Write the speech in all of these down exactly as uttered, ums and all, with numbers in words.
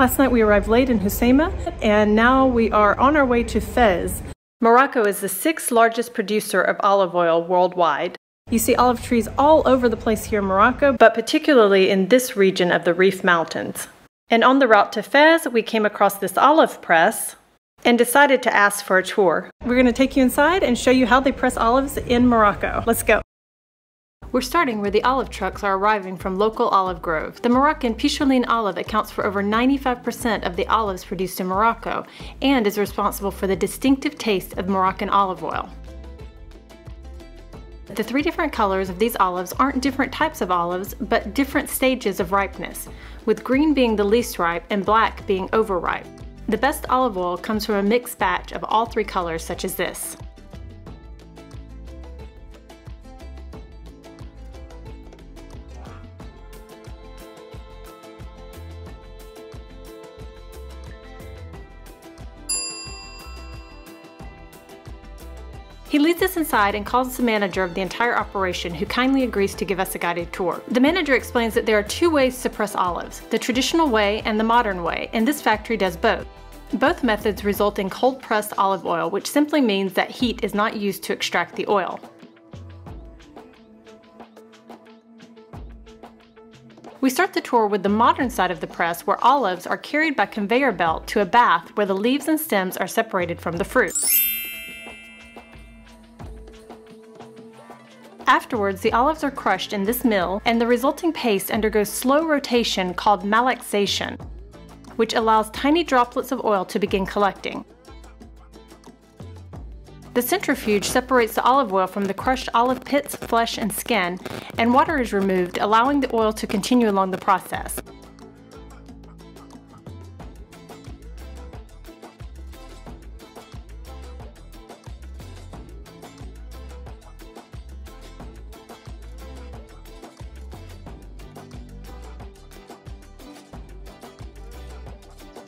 Last night we arrived late in Houssaima, and now we are on our way to Fez. Morocco is the sixth largest producer of olive oil worldwide. You see olive trees all over the place here in Morocco, but particularly in this region of the Rif Mountains. And on the route to Fez, we came across this olive press and decided to ask for a tour. We're going to take you inside and show you how they press olives in Morocco. Let's go. We're starting where the olive trucks are arriving from local olive groves. The Moroccan Picholine olive accounts for over ninety-five percent of the olives produced in Morocco and is responsible for the distinctive taste of Moroccan olive oil. The three different colors of these olives aren't different types of olives, but different stages of ripeness, with green being the least ripe and black being overripe. The best olive oil comes from a mixed batch of all three colors, such as this. He leads us inside and calls the manager of the entire operation, who kindly agrees to give us a guided tour. The manager explains that there are two ways to press olives, the traditional way and the modern way, and this factory does both. Both methods result in cold-pressed olive oil, which simply means that heat is not used to extract the oil. We start the tour with the modern side of the press, where olives are carried by conveyor belt to a bath where the leaves and stems are separated from the fruit. Afterwards, the olives are crushed in this mill, and the resulting paste undergoes slow rotation called malaxation, which allows tiny droplets of oil to begin collecting. The centrifuge separates the olive oil from the crushed olive pits, flesh, and skin, and water is removed, allowing the oil to continue along the process.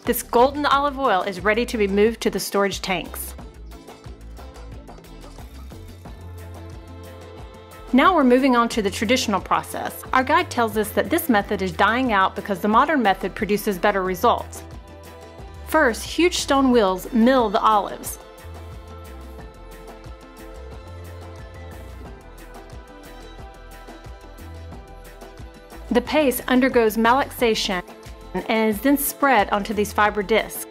This golden olive oil is ready to be moved to the storage tanks. Now we're moving on to the traditional process. Our guide tells us that this method is dying out because the modern method produces better results. First, huge stone wheels mill the olives. The paste undergoes malaxation and is then spread onto these fiber discs.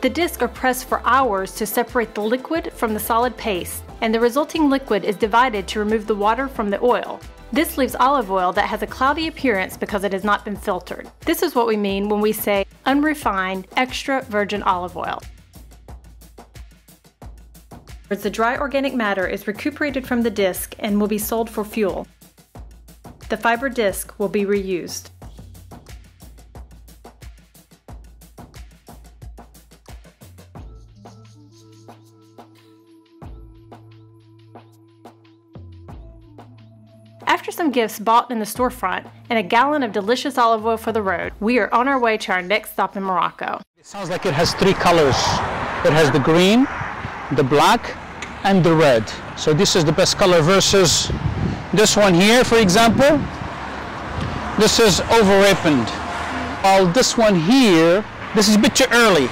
The discs are pressed for hours to separate the liquid from the solid paste, and the resulting liquid is divided to remove the water from the oil. This leaves olive oil that has a cloudy appearance because it has not been filtered. This is what we mean when we say unrefined, extra virgin olive oil. The dry organic matter is recuperated from the disc and will be sold for fuel. The fiber disc will be reused. After some gifts bought in the storefront and a gallon of delicious olive oil for the road, we are on our way to our next stop in Morocco. It sounds like it has three colors. It has the green, the black, and the red. So this is the best color versus this one here, for example. This is overripened, while this one here, this is a bit too early.